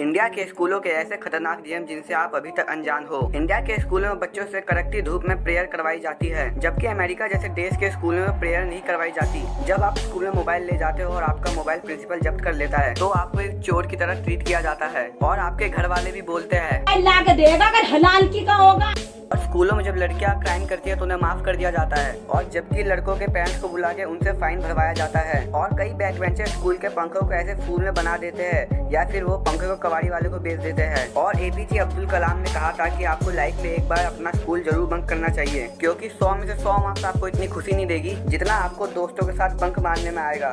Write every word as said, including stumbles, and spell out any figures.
India के स्कूलों के ऐसे खतरनाक नियम जिनसे आप अभी तक अनजान हो। इंडिया के स्कूलों में बच्चों से कड़कती धूप में प्रेयर करवाई जाती है, जबकि अमेरिका जैसे देश के स्कूलों में प्रेयर नहीं करवाई जाती। जब आप स्कूल में मोबाइल ले जाते हो और आपका मोबाइल प्रिंसिपल जब्त कर लेता है तो आपको एक चोर की तरह ट्रीट किया जाता है और आपके घर वाले भी बोलते हैं अल्लाह का देगा अगर हलाल की का होगा। और स्कूलों में जब लड़कियां क्राइम करती है तो उन्हें माफ कर दिया जाता है, और जबकि लड़कों के पेरेंट्स को बुला के उनसे फाइन भरवाया जाता है। और कई बैक बेंचर स्कूल के पंखों को ऐसे फूल में बना देते हैं या फिर वो पंखे को कबाड़ी वाले को बेच देते हैं। और एपीजे अब्दुल कलाम ने कहा था कि आपको लाइफ में एक बार अपना स्कूल जरूर बंक करना चाहिए, क्योंकि सौ में से सौ मार्क्स आपको इतनी खुशी नहीं देगी जितना आपको दोस्तों के साथ बंक मारने में आएगा।